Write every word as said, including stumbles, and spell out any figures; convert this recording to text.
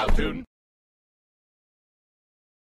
Powtoon.